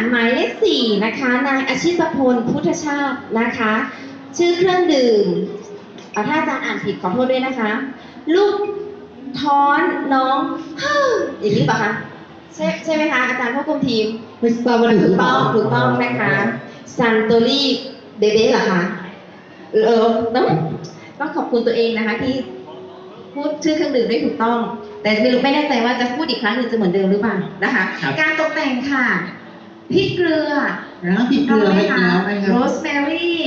ารหมายเลข4นะคะนายอาชิตพลพุทธชาตินะคะชื่อเครื่องดื่มถ้าอาจารย์อ่านผิดขอโทษด้วยนะคะลูกท้อนน้องอย่างนี้ป่ะคะใช่ไหมคะอาจารย์ควบคุมทีมถูกต้องนะคะซันโตรี่เบเบ้เหรอคะต้องขอบคุณตัวเองนะคะที่พูดชื่อเครื่องดื่มได้ถูกต้องแต่ไม่แน่ใจว่าจะพูดอีกครั้งหรือจะเหมือนเดิมหรือเปล่านะคะการตกแต่งค่ะพริกเกลือนะคะโรสแมรี่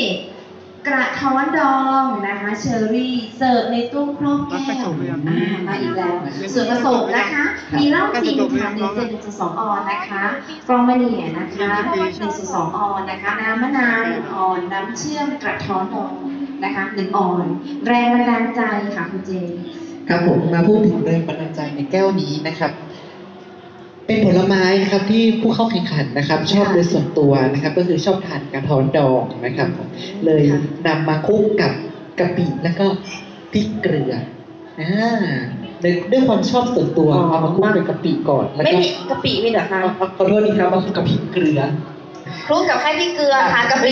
กระท้อนดองนะคะเชอร์รี่เสิร์ฟในตู้ครอบแก้วมาอีกแล้วส่วนผสมนะคะมีเหล้าจีนค่ะ 1.2 ออนซ์นะคะฟองมะเนียนะคะ 1.2 ออนซ์นะคะน้ำมะนาว1 ออนซ์น้ำเชื่อมกระท้อนดองนะคะ1 ออนซ์แรงบันดาลใจค่ะคุณเจครับผมมาพูดถึงแรงบันดาลใจในแก้วนี้นะครับเป็นผลไม้นะครับที่ผู้เข้าแข่งขันนะครับชอบโดยส่วนตัวนะครับก็คือชอบทานกระท้อนดองนะครับเลยนำมาคลุกกับกะปิแล้วก็พริกเกลือด้วยความชอบส่วนตัวเอามาคลุกกับกะปิก่อนแล้วก็กะปิมีเหรอคะขอโทษนะครับมาคลุกกับพริกเกลือคลุกกับแค่พริกเกลือค่ะกะปิ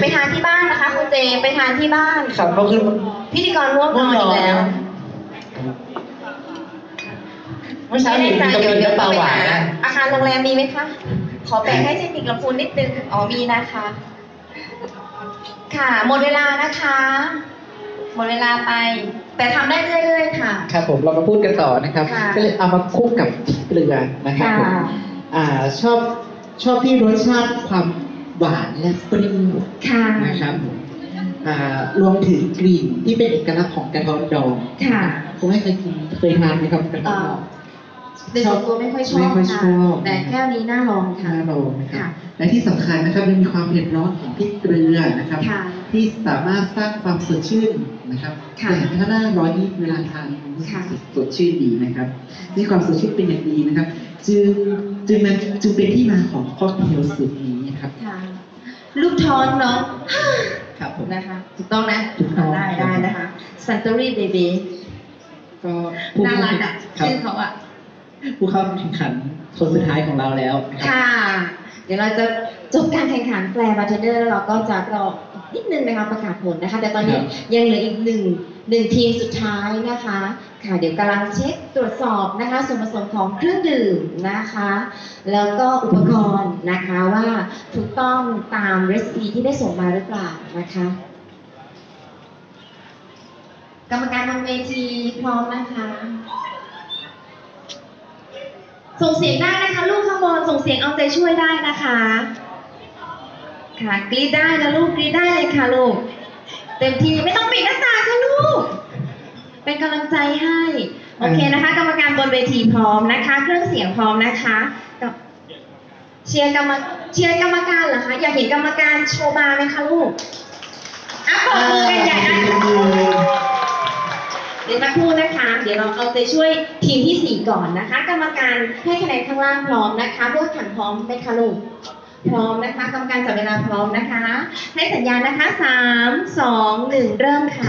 ไปทานที่บ้านนะคะคุณเจไปทานที่บ้านครับก็คือพิธีกรร่วมนอนอีกแล้วเมื่อเช้าหนูกินกะปิเนื้อปลาหวานอาคารโรงแรมมีไหมคะขอแบ่งให้เจมิกลำพูนนิดนึงอ๋อมีนะคะค่ะหมดเวลานะคะหมดเวลาไปแต่ทำได้เรื่อยๆค่ะครับผมเรามาพูดกันต่อนะครับก็เลยเอามาคลุกกับพริกเกลือนะครับชอบที่รสชาติความหวานและเปรี้ยวนะครับรวมถึงกลิ่นที่เป็นเอกลักษณ์ของกระท้อนดองค่ะคงไม่เคยกินเคยทานไหมครับกระท้อนดองโดยส่วนตัวไม่ค่อยชอบค่ะแต่แก้วนี้น่าลองค่ะน่าลองค่ะและที่สำคัญนะครับมันมีความเผ็ดร้อนของพริกเกลือนะครับที่สามารถสร้างความสดชื่นนะครับแต่ถ้าหน้าร้อนนี่เวลาทานสดชื่นดีนะครับนี่ความสดชื่นเป็นอย่างดีนะครับจึงเป็นที่มาของค็อกเทลสูตรนี้ครับลูกท้อนเนาะครับผมนะคะถูกต้องนะได้นะคะซันโตรี่เบบีก็น่ารักอ่ะชื่อเขาอ่ะผู้เข้าแข่งขันคนสุดท้ายของเราแล้วค่ะเดี๋ยวเราจะจบการแข่งขันแกลบาร์เทนเดอร์แล้วเราก็จะรอนิดนึงนะคะประกาศผลนะคะแต่ตอนนี้ยังเหลืออีกหนึ่งทีมสุดท้ายนะคะค่ะเดี๋ยวกำลังเช็คตรวจสอบนะคะส่วนผสมของเครื่องดื่มนะคะแล้วก็อุปกรณ์นะคะว่าถูกต้องตามเรซิปีที่ได้ส่งมาหรือเปล่านะคะกรรมการทางเวทีพร้อมนะคะส่งเสียงได้นะคะลูกข้างบนส่งเสียงเอาใจช่วยได้นะคะค่ะกรี๊ดได้นะลูกกรี๊ดได้เลยค่ะลูกเต็มที่ไม่ต้องปิดหน้าตาค่ะลูกเป็นกำลังใจให้โอเคนะคะกรรมการบนเวทีพร้อมนะคะเครื่องเสียงพร้อมนะคะกับเชียร์กรรมการเหรอคะอยากเห็นกรรมการโชว์บาร์ไหมคะลูกอ่ะปรบมือกันใหญ่นะเดี๋ยวมาพูดนะคะเดี๋ยวเราเอาใจช่วยทีมที่4ก่อนนะคะกรรมการให้คะแนนข้างล่างพร้อมนะคะพวกขันพร้อมไหมคะลูกพร้อมนะคะกรรมการจับเวลาพร้อมนะคะให้สัญญาณนะคะ3 2 1เริ่มค่ะ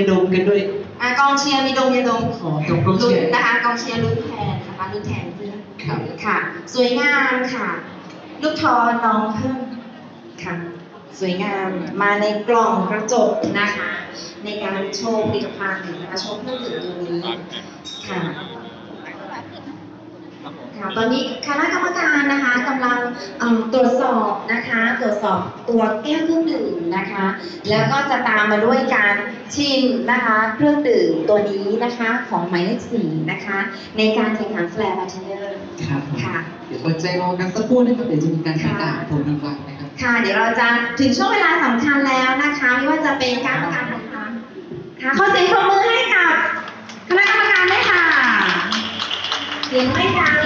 ยาดมกันด้วยกองเชียร์มีดมยาดมกองเชียร์นะคะกองเชียร์ลุ้นแทนนะคะลุ้นแทนเพื่อนค่ะสวยงามค่ะลูกทอน้องเพิ่มค่ะสวยงามมาในกล่องกระจกนะคะในการโชว์ผลิตภัณฑ์นะคะโชว์เครื่องดื่มตัวนี้ค่ะตอนนี้คณะกรรมการนะคะกำลังตรวจสอบนะคะตรวจสอบตัวแก้วเครื่องดื่มนะคะแล้วก็จะตามมาด้วยการชิมนะคะเครื่องดื่มตัวนี้นะคะของหมายเลข4นะคะในการแข่งขันแฟร์บาร์เทนเดอร์ค่ะเดี๋ยวอดใจรอกันสักครู่นะครับเดี๋ยวจะมีการประกาศผลรางวัลนะครับค่ะเดี๋ยวเราจะถึงช่วงเวลาสำคัญแล้วนะคะไม่ว่าจะเป็นการประกาศผลรางวัลค่ะขอเสียงปรบมือให้กับคณะกรรมการด้วยค่ะเสียงไม่ดัง